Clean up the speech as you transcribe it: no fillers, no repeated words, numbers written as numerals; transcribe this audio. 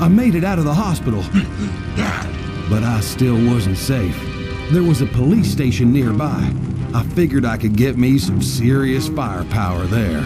I made it out of the hospital, but I still wasn't safe. There was a police station nearby. I figured I could get me some serious firepower there.